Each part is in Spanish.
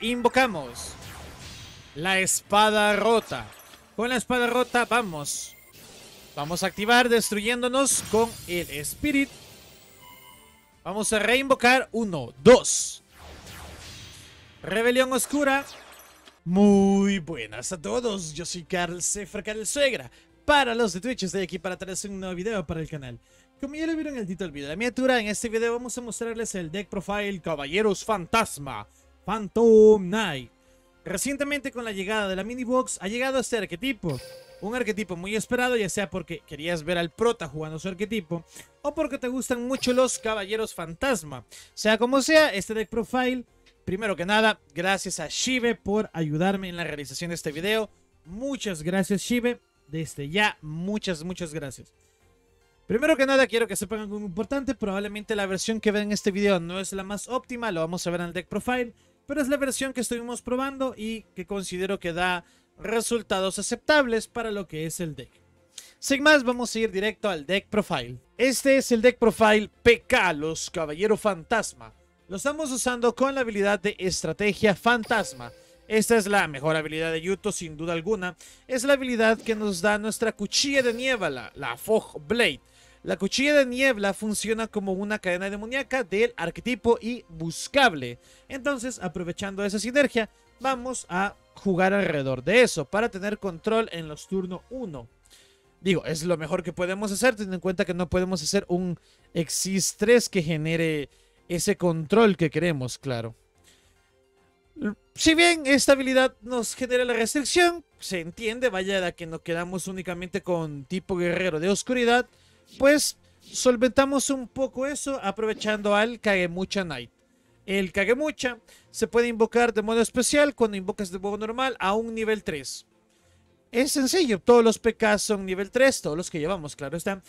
Invocamos. La espada rota. Con la espada rota vamos. Vamos a activar destruyéndonos con el Spirit. Vamos a reinvocar. 1, 2. Rebelión Oscura. Muy buenas a todos. Yo soy Carl Sefra, Carl Suegra. Para los de Twitch, estoy aquí para traerles un nuevo video para el canal. Como ya lo vieron en el título del video, la miniatura, en este video vamos a mostrarles el deck profile Caballeros Fantasma, Phantom Knight. Recientemente, con la llegada de la minibox, ha llegado este arquetipo. Un arquetipo muy esperado, ya sea porque querías ver al prota jugando su arquetipo o porque te gustan mucho los Caballeros Fantasma. Sea como sea, este deck profile, primero que nada, gracias a Shibe por ayudarme en la realización de este video. Muchas gracias, Shibe. Desde ya, muchas gracias. Primero que nada, quiero que sepan algo muy importante. Probablemente la versión que ven en este video no es la más óptima, lo vamos a ver en el deck profile, pero es la versión que estuvimos probando y que considero que da resultados aceptables para lo que es el deck. Sin más, vamos a ir directo al deck profile. Este es el deck profile PK, los Caballero Fantasma. Lo estamos usando con la habilidad de Estrategia Fantasma. Esta es la mejor habilidad de Yuto, sin duda alguna. Es la habilidad que nos da nuestra Cuchilla de Niebla, la Fog Blade. La Cuchilla de Niebla funciona como una cadena demoníaca del arquetipo y buscable. Entonces, aprovechando esa sinergia, vamos a jugar alrededor de eso para tener control en los turnos 1. Digo, es lo mejor que podemos hacer, teniendo en cuenta que no podemos hacer un Exis 3 que genere ese control que queremos, claro. Si bien esta habilidad nos genera la restricción, se entiende, vaya, de que nos quedamos únicamente con tipo guerrero de oscuridad, pues solventamos un poco eso aprovechando al Kagemucha Knight. El Kagemucha se puede invocar de modo especial cuando invocas de modo normal a un nivel 3. Es sencillo, todos los PK son nivel 3, todos los que llevamos, claro está.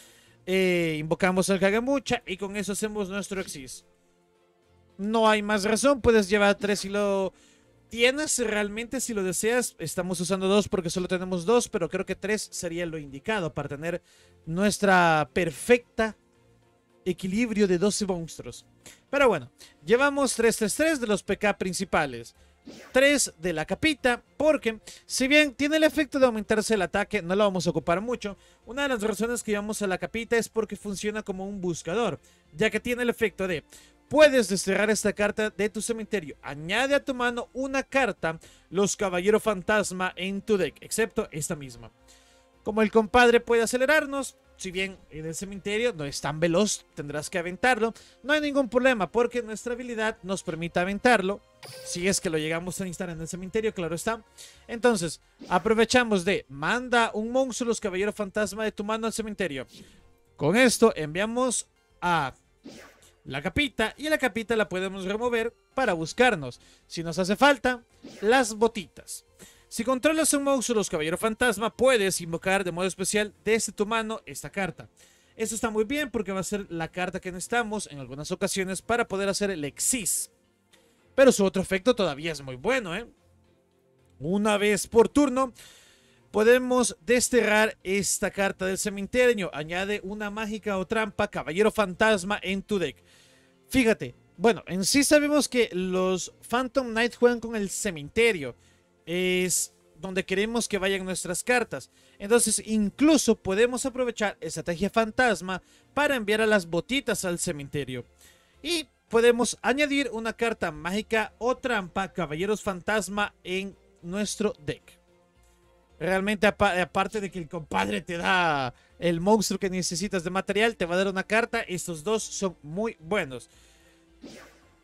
Invocamos al Kagemucha y con eso hacemos nuestro Exis. No hay más razón, puedes llevar 3 si lo tienes realmente, si lo deseas. Estamos usando 2 porque solo tenemos 2, pero creo que 3 sería lo indicado para tener nuestra perfecta equilibrio de 12 monstruos. Pero bueno, llevamos 3 de los PK principales, 3 de la capita, porque si bien tiene el efecto de aumentarse el ataque, no lo vamos a ocupar mucho. Una de las razones que llevamos a la capita es porque funciona como un buscador, ya que tiene el efecto de... Puedes desterrar esta carta de tu cementerio. Añade a tu mano una carta, los Caballeros Fantasma, en tu deck, excepto esta misma. Como el compadre puede acelerarnos, si bien en el cementerio no es tan veloz, tendrás que aventarlo. No hay ningún problema porque nuestra habilidad nos permite aventarlo. Si es que lo llegamos a instalar en el cementerio, claro está. Entonces, aprovechamos de manda un monstruo, los Caballeros Fantasma, de tu mano al cementerio. Con esto enviamos a... la capita, y la capita la podemos remover para buscarnos, si nos hace falta, las botitas. Si controlas un monstruo, los Caballeros Fantasma, puedes invocar de modo especial desde tu mano esta carta. Esto está muy bien porque va a ser la carta que necesitamos en algunas ocasiones para poder hacer el Exis. Pero su otro efecto todavía es muy bueno, ¿eh? Una vez por turno, podemos desterrar esta carta del cementerio. Añade una mágica o trampa Caballero Fantasma en tu deck. Fíjate, bueno, en sí sabemos que los Phantom Knight juegan con el cementerio. Es donde queremos que vayan nuestras cartas. Entonces incluso podemos aprovechar Estrategia Fantasma para enviar a las botitas al cementerio. Y podemos añadir una carta mágica o trampa Caballeros Fantasma en nuestro deck. Realmente, aparte de que el compadre te da el monstruo que necesitas de material, te va a dar una carta. Estos dos son muy buenos.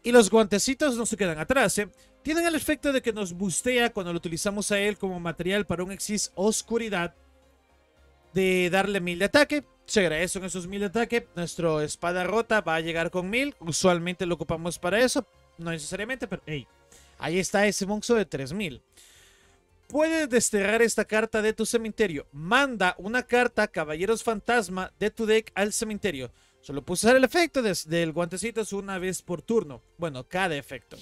Y los guantecitos no se quedan atrás, ¿eh? Tienen el efecto de que nos bustea cuando lo utilizamos a él como material para un Exis Oscuridad, de darle 1000 de ataque. Se agradece en esos 1000 de ataque. Nuestro espada rota va a llegar con 1000. Usualmente lo ocupamos para eso. No necesariamente, pero hey, ahí está ese monstruo de 3000. Puedes desterrar esta carta de tu cementerio. Manda una carta Caballeros Fantasma de tu deck al cementerio. Solo puedes usar el efecto del guantecito una vez por turno. Bueno, cada efecto.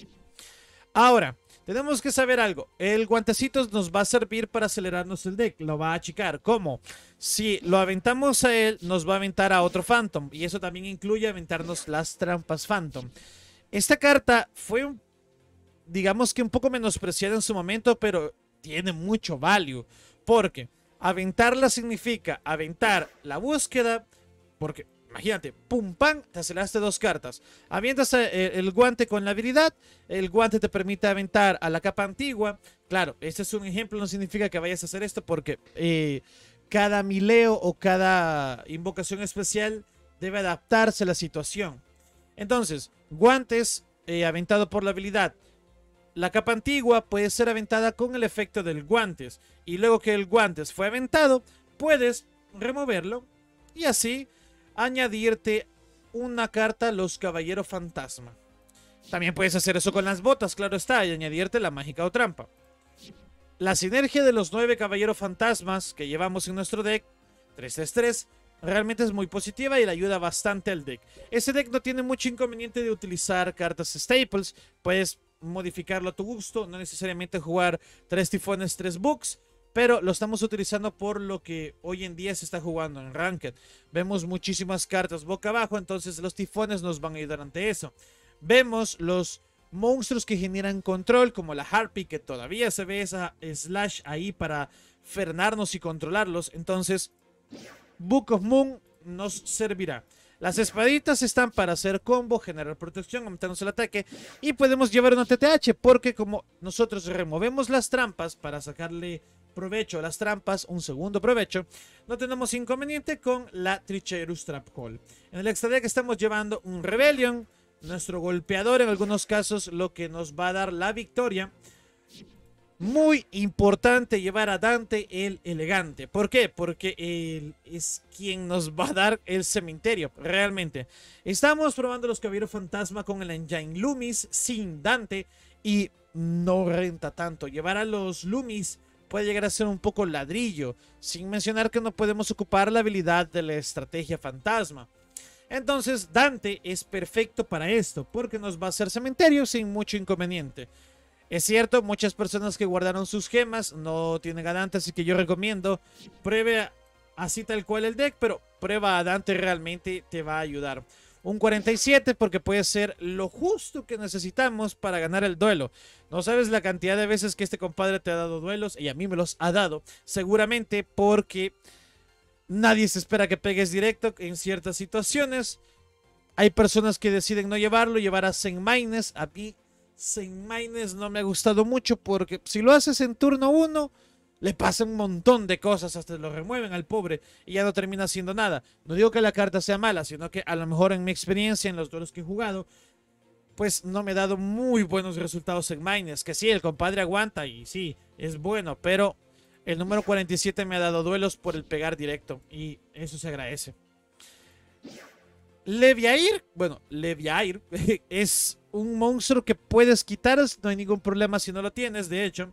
Ahora, tenemos que saber algo. El guantecito nos va a servir para acelerarnos el deck. Lo va a achicar. ¿Cómo? Si lo aventamos a él, nos va a aventar a otro Phantom. Y eso también incluye aventarnos las trampas Phantom. Esta carta fue un... digamos que un poco menospreciada en su momento, pero tiene mucho value, porque aventarla significa aventar la búsqueda, porque imagínate, pum, pam, te aceleraste 2 cartas. Avientas el guante con la habilidad, el guante te permite aventar a la capa antigua. Claro, este es un ejemplo, no significa que vayas a hacer esto porque cada mileo o cada invocación especial debe adaptarse a la situación. Entonces, guantes aventado por la habilidad. La capa antigua puede ser aventada con el efecto del guantes. Y luego que el guantes fue aventado, puedes removerlo y así añadirte una carta a los caballeros fantasma. También puedes hacer eso con las botas, claro está, y añadirte la mágica o trampa. La sinergia de los 9 caballeros fantasmas que llevamos en nuestro deck 3-3-3 realmente es muy positiva y le ayuda bastante al deck. Ese deck no tiene mucho inconveniente de utilizar cartas staples, puedes modificarlo a tu gusto, no necesariamente jugar 3 tifones, 3 books. Pero lo estamos utilizando por lo que hoy en día se está jugando en Ranked. Vemos muchísimas cartas boca abajo, entonces los tifones nos van a ayudar ante eso. Vemos los monstruos que generan control, como la Harpy, que todavía se ve esa slash ahí para frenarnos y controlarlos. Entonces, Book of Moon nos servirá. Las espaditas están para hacer combo, generar protección, aumentarnos el ataque. Y podemos llevar una TTH, porque como nosotros removemos las trampas para sacarle provecho a las trampas, un segundo provecho, no tenemos inconveniente con la Tricherus Trap Hole. En el extra deck estamos llevando un Rebellion, nuestro golpeador en algunos casos, lo que nos va a dar la victoria. Muy importante llevar a Dante el Elegante. ¿Por qué? Porque él es quien nos va a dar el cementerio, realmente. Estamos probando los Caballeros Fantasma con el Engine Loomis sin Dante y no renta tanto. Llevar a los Loomis puede llegar a ser un poco ladrillo, sin mencionar que no podemos ocupar la habilidad de la estrategia fantasma. Entonces Dante es perfecto para esto, porque nos va a hacer cementerio sin mucho inconveniente. Es cierto, muchas personas que guardaron sus gemas no tienen a Dante, así que yo recomiendo pruebe así tal cual el deck, pero prueba a Dante, realmente te va a ayudar. Un 47 porque puede ser lo justo que necesitamos para ganar el duelo. No sabes la cantidad de veces que este compadre te ha dado duelos, y a mí me los ha dado, seguramente porque nadie se espera que pegues directo en ciertas situaciones. Hay personas que deciden no llevarlo, llevar a Zenmaines. A mí Zenmaines no me ha gustado mucho porque si lo haces en turno 1... le pasa un montón de cosas, hasta lo remueven al pobre y ya no termina haciendo nada. No digo que la carta sea mala, sino que a lo mejor en mi experiencia, en los duelos que he jugado, pues no me ha dado muy buenos resultados en Mines. Que sí, el compadre aguanta y sí, es bueno, pero el número 47 me ha dado duelos por el pegar directo y eso se agradece. Leviair, bueno, Leviair es un monstruo que puedes quitar, no hay ningún problema si no lo tienes, de hecho.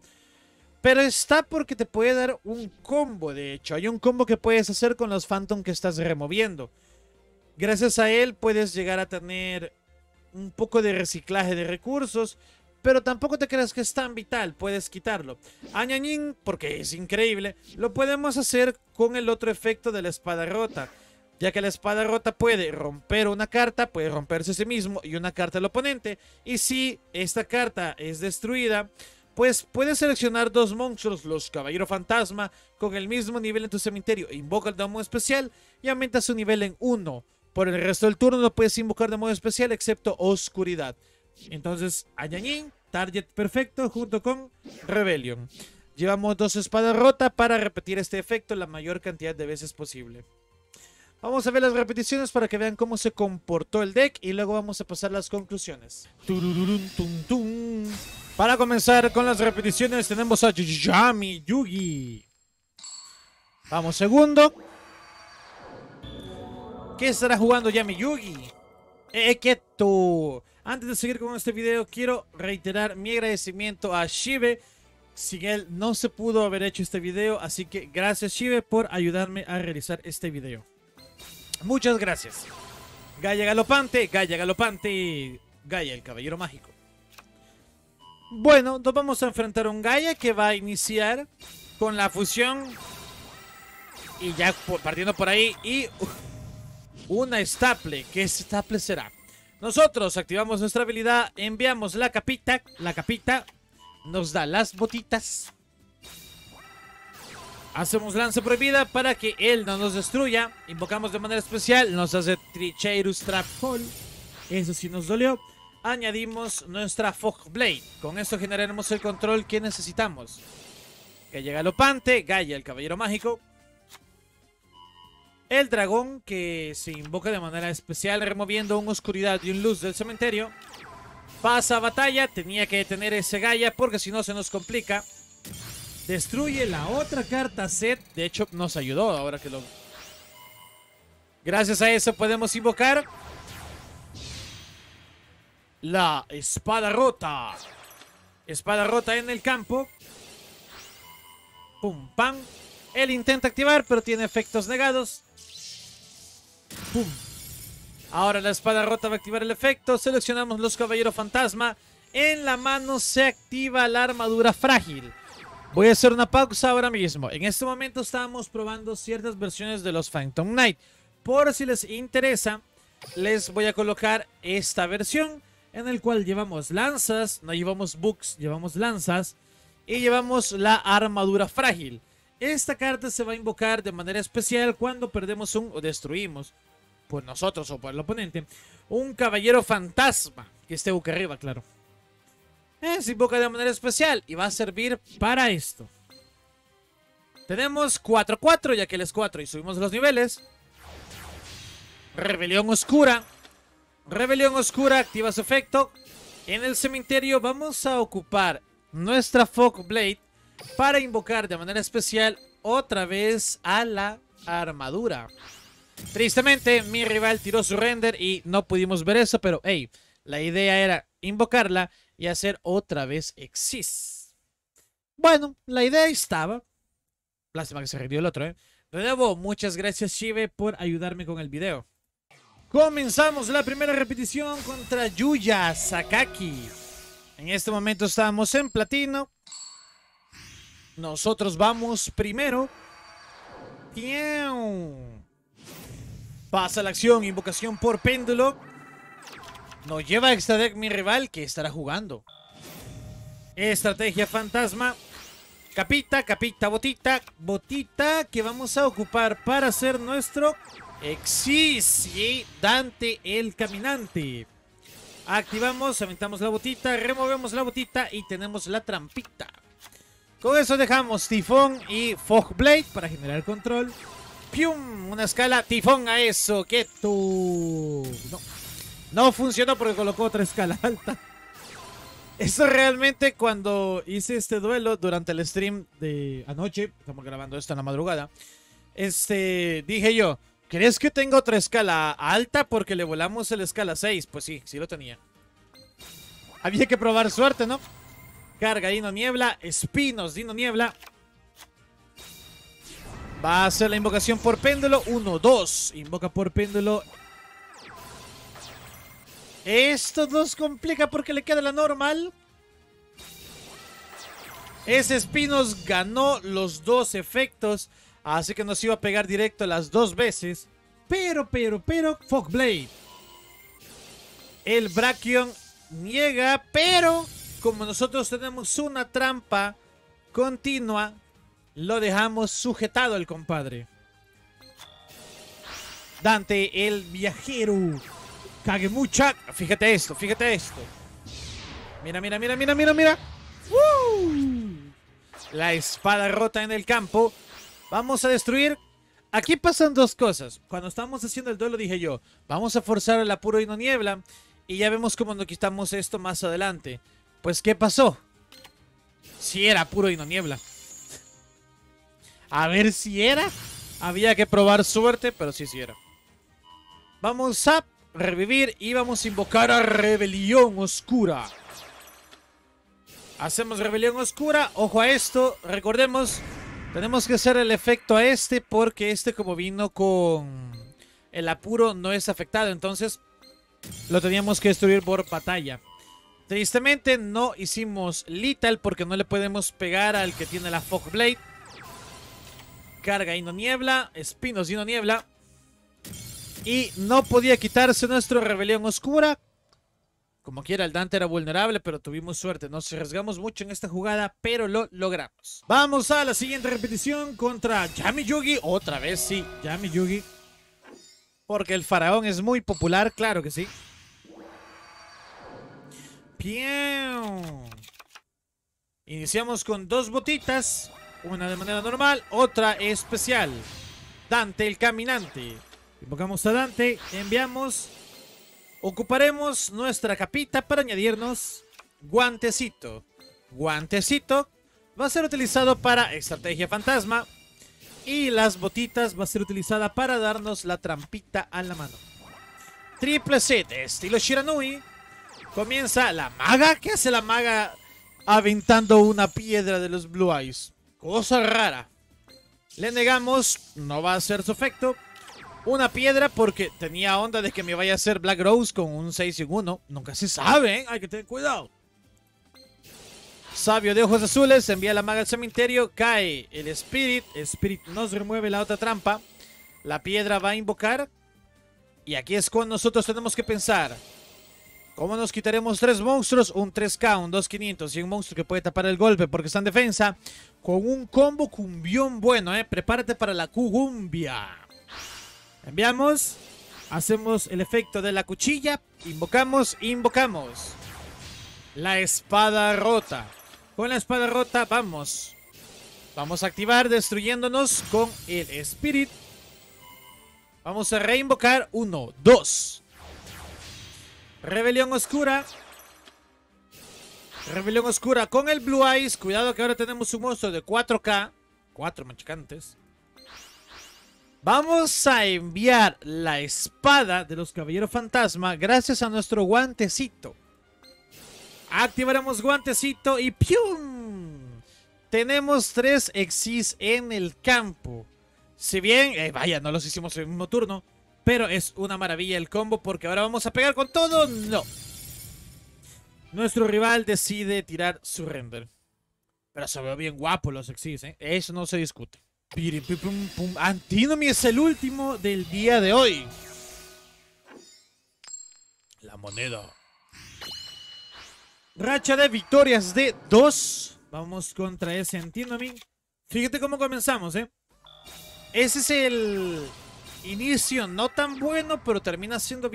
Pero está porque te puede dar un combo, de hecho. Hay un combo que puedes hacer con los Phantom que estás removiendo. Gracias a él puedes llegar a tener un poco de reciclaje de recursos, pero tampoco te creas que es tan vital, puedes quitarlo. Añañín, porque es increíble, lo podemos hacer con el otro efecto de la espada rota, ya que la espada rota puede romper una carta, puede romperse a sí mismo y una carta al oponente. Y si esta carta es destruida, pues puedes seleccionar 2 monstruos, los Caballeros Fantasma, con el mismo nivel en tu cementerio. Invoca el de modo especial y aumenta su nivel en 1. Por el resto del turno no puedes invocar de modo especial excepto Oscuridad. Entonces, Ayañín, target perfecto junto con Rebellion. Llevamos 2 espadas rotas para repetir este efecto la mayor cantidad de veces posible. Vamos a ver las repeticiones para que vean cómo se comportó el deck y luego vamos a pasar las conclusiones. Para comenzar con las repeticiones tenemos a Yami Yugi. Vamos, segundo. ¿Qué estará jugando Yami Yugi? ¡Quieto! Antes de seguir con este video quiero reiterar mi agradecimiento a Shibe. Sin él no se pudo haber hecho este video, así que gracias Shibe por ayudarme a realizar este video. Muchas gracias. Gaya Galopante, Gaya Galopante, Gaya el Caballero Mágico. Bueno, nos vamos a enfrentar a un Gaia que va a iniciar con la fusión y ya partiendo por ahí y una Staple. ¿Qué Staple será? Nosotros activamos nuestra habilidad, enviamos la capita nos da las botitas. Hacemos lanza prohibida para que él no nos destruya. Invocamos de manera especial, nos hace Tricheirus Trap Hole. Eso sí nos dolió. Añadimos nuestra Fog Blade. Con esto generaremos el control que necesitamos. Que llega Galopante, Gaia, el caballero mágico. El dragón que se invoca de manera especial removiendo una oscuridad y un luz del cementerio. Pasa a batalla, tenía que detener ese Gaia porque si no se nos complica. Destruye la otra carta set, de hecho nos ayudó ahora que lo... Gracias a eso podemos invocar la espada rota. Espada rota en el campo. Pum, pam. Él intenta activar pero tiene efectos negados. Pum. Ahora la espada rota va a activar el efecto. Seleccionamos los caballeros fantasma. En la mano se activa la armadura frágil. Voy a hacer una pausa ahora mismo. En este momento estábamos probando ciertas versiones de los Phantom Knight. Por si les interesa, les voy a colocar esta versión en el cual llevamos lanzas, no llevamos books, llevamos lanzas y llevamos la armadura frágil. Esta carta se va a invocar de manera especial cuando perdemos o destruimos, por nosotros o por el oponente, un caballero fantasma, que esté boca arriba, claro. Se invoca de manera especial y va a servir para esto. Tenemos 4-4, ya que él es 4 y subimos los niveles. Rebelión Oscura. Rebelión Oscura activa su efecto. En el cementerio vamos a ocupar nuestra Fog Blade para invocar de manera especial otra vez a la armadura. Tristemente mi rival tiró su render y no pudimos ver eso, pero hey, la idea era invocarla y hacer otra vez Exis. Bueno, la idea estaba. Lástima que se rindió el otro, ¿eh? De nuevo, muchas gracias Shive por ayudarme con el video. Comenzamos la primera repetición contra Yuya Sakaki. En este momento estamos en platino. Nosotros vamos primero. Pasa la acción, invocación por péndulo. Nos lleva a extra deck mi rival que estará jugando. Estrategia fantasma. Capita, botita que vamos a ocupar para hacer nuestro Exis y Dante el Caminante. Activamos, aventamos la botita, removemos la botita y tenemos la trampita. Con eso dejamos Tifón y Fogblade para generar control. ¡Pium! Una escala. Tifón a eso. ¡Quieto! No funcionó porque colocó otra escala alta. Eso realmente cuando hice este duelo durante el stream de anoche. Estamos grabando esto en la madrugada. Dije yo, ¿crees que tenga otra escala alta porque le volamos el escala 6? Pues sí, sí lo tenía. Había que probar suerte, ¿no? Carga Dino Niebla, Espinos Dino Niebla. Va a hacer la invocación por péndulo. 1, 2, invoca por péndulo. Esto nos complica porque le queda la normal. Ese Espinos ganó los dos efectos, así que nos iba a pegar directo las dos veces. Pero Fogblade. El Brachion niega, pero como nosotros tenemos una trampa continua, lo dejamos sujetado el compadre. Dante el viajero. Kagemucha. Fíjate esto. Mira. La espada rota en el campo. Vamos a destruir. Aquí pasan dos cosas. Cuando estábamos haciendo el duelo dije yo, vamos a forzar el apuro y no niebla. Y ya vemos cómo nos quitamos esto más adelante. Pues, ¿qué pasó? Si era puro y no niebla. A ver si era. Había que probar suerte, pero sí era. Vamos a revivir y vamos a invocar a Rebelión Oscura. Hacemos Rebelión Oscura. Ojo a esto. Recordemos, tenemos que hacer el efecto a este porque este como vino con el apuro no es afectado. Entonces, lo teníamos que destruir por batalla. Tristemente no hicimos Lethal porque no le podemos pegar al que tiene la Fog Blade. Carga Dino Niebla, Espinos Dino Niebla. Y no podía quitarse nuestro Rebelión Oscura. Como quiera, el Dante era vulnerable, pero tuvimos suerte. Nos arriesgamos mucho en esta jugada, pero lo logramos. Vamos a la siguiente repetición contra Yami Yugi. Otra vez, sí, Yami Yugi. Porque el faraón es muy popular, claro que sí. Piau. Iniciamos con dos botitas. Una de manera normal, otra especial. Dante el caminante. Invocamos a Dante, enviamos... Ocuparemos nuestra capita para añadirnos guantecito. Guantecito va a ser utilizado para estrategia fantasma. Y las botitas va a ser utilizada para darnos la trampita a la mano. Triple set estilo Shiranui. Comienza la maga. ¿Qué hace la maga aventando una piedra de los Blue Eyes? Cosa rara. Le negamos. No va a hacer su efecto. Una piedra porque tenía onda de que me vaya a hacer Black Rose con un 6 y un 1. Nunca se sabe, ¿eh? Hay que tener cuidado. Sabio de ojos azules envía a la maga al cementerio. Cae el Spirit. El Spirit nos remueve la otra trampa. La piedra va a invocar. Y aquí es cuando nosotros tenemos que pensar. ¿Cómo nos quitaremos 3 monstruos? Un 3K, un 2500 y un monstruo que puede tapar el golpe porque está en defensa. Con un combo cumbión bueno, ¿eh? Prepárate para la cumbia. Enviamos, hacemos el efecto de la cuchilla, invocamos. La espada rota. Con la espada rota vamos. Vamos a activar destruyéndonos con el Spirit. Vamos a reinvocar. 1, 2. Rebelión oscura. Rebelión oscura con el Blue Eyes. Cuidado que ahora tenemos un monstruo de 4K. 4 machacantes. Vamos a enviar la espada de los caballeros fantasma gracias a nuestro guantecito. Activaremos guantecito y ¡pium! Tenemos 3 exis en el campo. Si bien, vaya, no los hicimos en el mismo turno, pero es una maravilla el combo porque ahora vamos a pegar con todo. No. Nuestro rival decide tirar su render. Pero se veo bien guapo los exis, ¿eh? Eso no se discute. Antinomy es el último del día de hoy. La moneda. Racha de victorias de 2. Vamos contra ese Antinomy. Fíjate cómo comenzamos, ¿eh? Ese es el inicio no tan bueno, pero termina siendo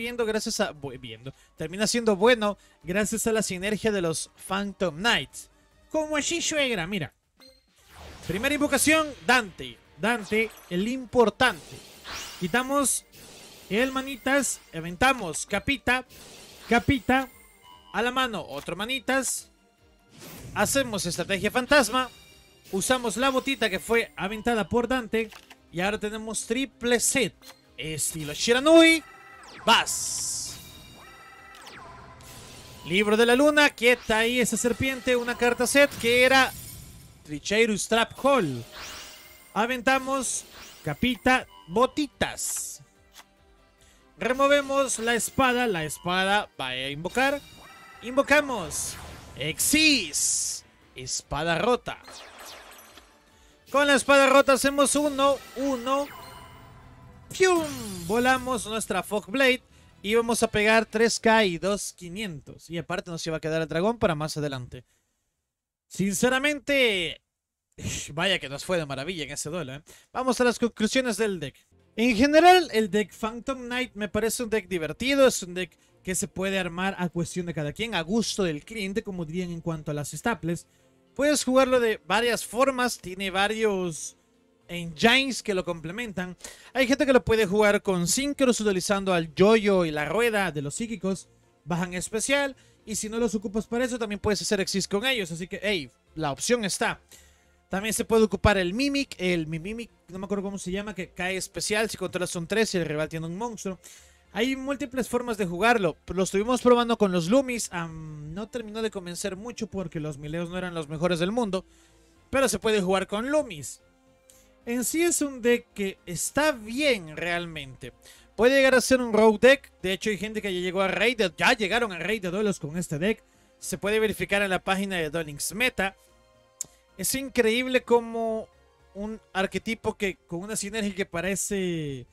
termina siendo bueno gracias a la sinergia de los Phantom Knights. Como así suegra, mira. Primera invocación, Dante. Dante, el importante. Quitamos el manitas, aventamos capita, capita. A la mano, otro manitas. Hacemos estrategia fantasma. Usamos la botita que fue aventada por Dante. Y ahora tenemos triple set. Estilo Shiranui. Vas. Libro de la luna. Quieta ahí esa serpiente. Una carta set que era... Tricheirus Trap Hall. Aventamos capita, botitas. Removemos la espada va a invocar. Invocamos exis, espada rota. Con la espada rota hacemos 1, 1. ¡Pium! Volamos nuestra Fog Blade y vamos a pegar 3K y 2500. Y aparte nos iba a quedar el dragón para más adelante. Sinceramente, vaya que nos fue de maravilla en ese duelo, ¿eh? Vamos a las conclusiones del deck. En general, el deck Phantom Knight me parece un deck divertido. Es un deck que se puede armar a cuestión de cada quien, a gusto del cliente, como dirían en cuanto a las staples. Puedes jugarlo de varias formas. Tiene varios engines que lo complementan. Hay gente que lo puede jugar con Synchros utilizando al yoyo y la rueda de los psíquicos. Bajan especial. Y si no los ocupas para eso, también puedes hacer exis con ellos. Así que, hey, la opción está. También se puede ocupar el Mimic. El Mimic, no me acuerdo cómo se llama, que cae especial si controlas un 3 y el rival tiene un monstruo. Hay múltiples formas de jugarlo. Lo estuvimos probando con los Lumis. No terminó de convencer mucho porque los Mileos no eran los mejores del mundo. Pero se puede jugar con Lumis. En sí es un deck que está bien realmente. Puede llegar a ser un road deck. De hecho hay gente que ya llegaron a raid de duelos con este deck. Se puede verificar en la página de Duelings Meta. Es increíble como un arquetipo que con una sinergia que parece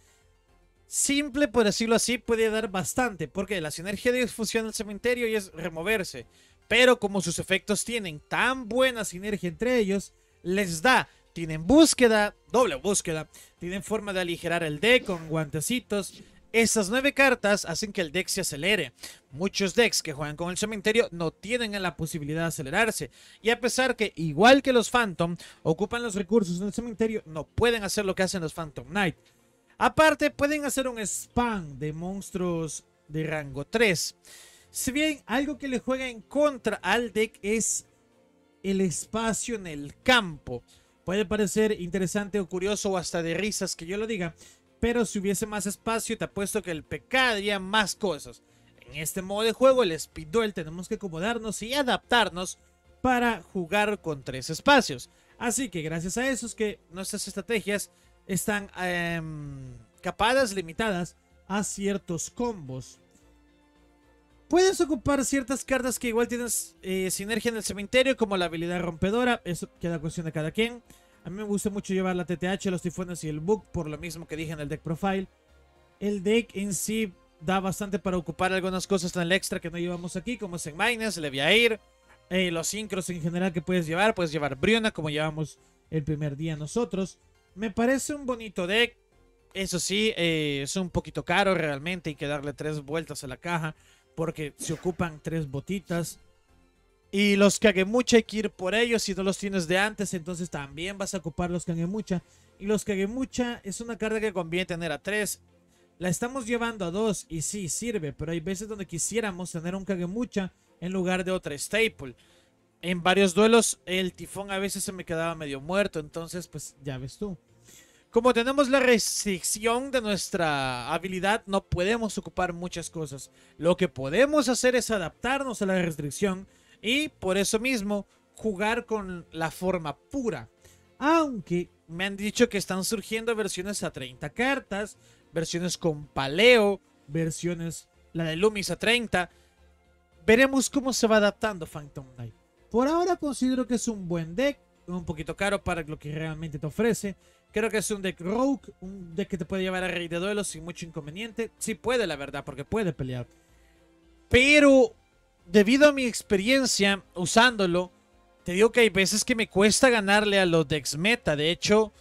simple, por decirlo así, puede dar bastante, porque la sinergia de fusión al cementerio y es removerse, pero como sus efectos tienen tan buena sinergia entre ellos, les da, tienen búsqueda, doble búsqueda, tienen forma de aligerar el deck con guantecitos. Estas 9 cartas hacen que el deck se acelere. Muchos decks que juegan con el cementerio no tienen la posibilidad de acelerarse. Y a pesar que, igual que los Phantom, ocupan los recursos del cementerio, no pueden hacer lo que hacen los Phantom Knight. Aparte, pueden hacer un spam de monstruos de rango 3. Si bien algo que le juega en contra al deck es el espacio en el campo. Puede parecer interesante o curioso o hasta de risas que yo lo diga, pero si hubiese más espacio, te apuesto que el PK haría más cosas. En este modo de juego, el Speed Duel, tenemos que acomodarnos y adaptarnos para jugar con 3 espacios. Así que gracias a eso es que nuestras estrategias están capadas, limitadas a ciertos combos. Puedes ocupar ciertas cartas que igual tienes sinergia en el cementerio, como la habilidad rompedora. Eso queda cuestión de cada quien. A mí me gusta mucho llevar la TTH, los tifones y el Bug, por lo mismo que dije en el deck profile. El deck en sí da bastante para ocupar algunas cosas tan extra que no llevamos aquí, como Zenmaines, Leviair, los sincros en general que puedes llevar. Puedes llevar Briona, como llevamos el primer día nosotros. Me parece un bonito deck. Eso sí, es un poquito caro realmente. Hay que darle 3 vueltas a la caja porque se ocupan 3 botitas. Y los Kagemucha hay que ir por ellos. Si no los tienes de antes, entonces también vas a ocupar los Kagemucha. Y los Kagemucha es una carta que conviene tener a 3. La estamos llevando a 2 y sí, sirve. Pero hay veces donde quisiéramos tener un Kagemucha en lugar de otra staple. En varios duelos el tifón a veces se me quedaba medio muerto. Entonces, pues ya ves tú. Como tenemos la restricción de nuestra habilidad, no podemos ocupar muchas cosas. Lo que podemos hacer es adaptarnos a la restricción. Y por eso mismo, jugar con la forma pura. Aunque me han dicho que están surgiendo versiones a 30 cartas, versiones con paleo, versiones, la de Loomis a 30. Veremos cómo se va adaptando Phantom Knight. Por ahora considero que es un buen deck, un poquito caro para lo que realmente te ofrece. Creo que es un deck rogue, un deck que te puede llevar a rey de duelo sin mucho inconveniente. Sí puede, la verdad, porque puede pelear. Pero debido a mi experiencia usándolo, te digo que hay veces que me cuesta ganarle a los decks meta. De hecho,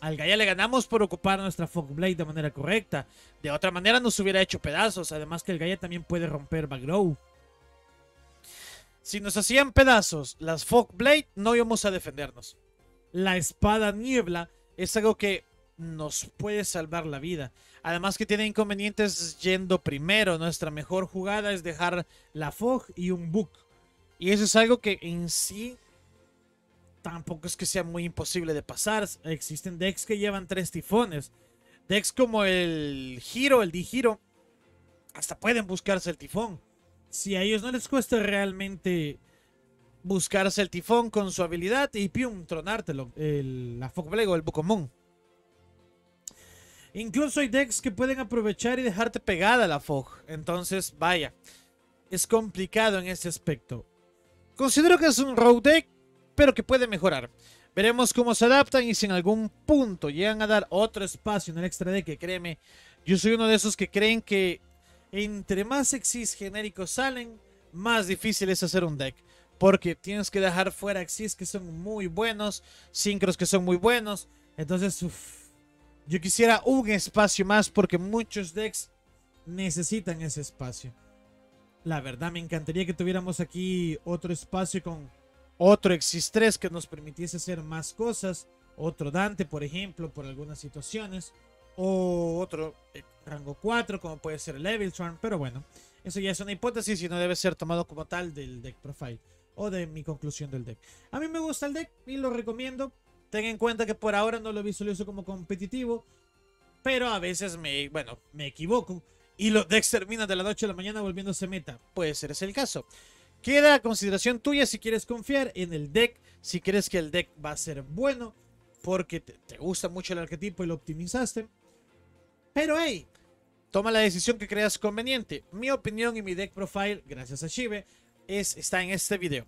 al Gaia le ganamos por ocupar nuestra Fogblade de manera correcta. De otra manera nos hubiera hecho pedazos. Además que el Gaia también puede romper Backrow. Si nos hacían pedazos las Fogblade, no íbamos a defendernos. La espada niebla es algo que nos puede salvar la vida. Además que tiene inconvenientes yendo primero. Nuestra mejor jugada es dejar la Fog y un Book. Y eso es algo que en sí tampoco es que sea muy imposible de pasar. Existen decks que llevan 3 tifones. Decks como el Giro, el Digiro, hasta pueden buscarse el tifón. Si a ellos no les cuesta realmente buscarse el tifón con su habilidad y pium, tronártelo. La Fogblade o el Bocomón. Incluso hay decks que pueden aprovechar y dejarte pegada la Fog. Entonces, vaya, es complicado en este aspecto. Considero que es un road deck, pero que puede mejorar. Veremos cómo se adaptan y si en algún punto llegan a dar otro espacio en el extra deck. Que créeme, yo soy uno de esos que creen que entre más exis genéricos salen, más difícil es hacer un deck. Porque tienes que dejar fuera exis que son muy buenos, sincros que son muy buenos. Entonces, yo quisiera un espacio más porque muchos decks necesitan ese espacio. La verdad, me encantaría que tuviéramos aquí otro espacio con otro Exis 3 que nos permitiese hacer más cosas. Otro Dante, por ejemplo, por algunas situaciones. O otro rango 4, como puede ser el Evil Swarm. Pero bueno, eso ya es una hipótesis y no debe ser tomado como tal del deck profile o de mi conclusión del deck. A mí me gusta el deck y lo recomiendo. Ten en cuenta que por ahora no lo visualizo como competitivo, pero a veces me equivoco y los decks terminan de la noche a la mañana volviéndose meta. Puede ser ese el caso. Queda a consideración tuya si quieres confiar en el deck, si crees que el deck va a ser bueno, porque te gusta mucho el arquetipo y lo optimizaste. Pero hey, toma la decisión que creas conveniente. Mi opinión y mi deck profile, gracias a Shibe, está en este video.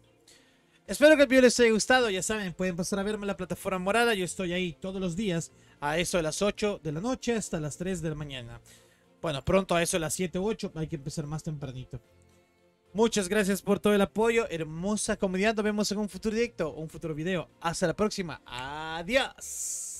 Espero que el video les haya gustado, ya saben, pueden pasar a verme en la plataforma morada, yo estoy ahí todos los días a eso de las 8 de la noche hasta las 3 de la mañana. Bueno, pronto a eso de las 7 u 8 hay que empezar más tempranito. Muchas gracias por todo el apoyo, hermosa comunidad. Nos vemos en un futuro directo, un futuro video. Hasta la próxima. Adiós.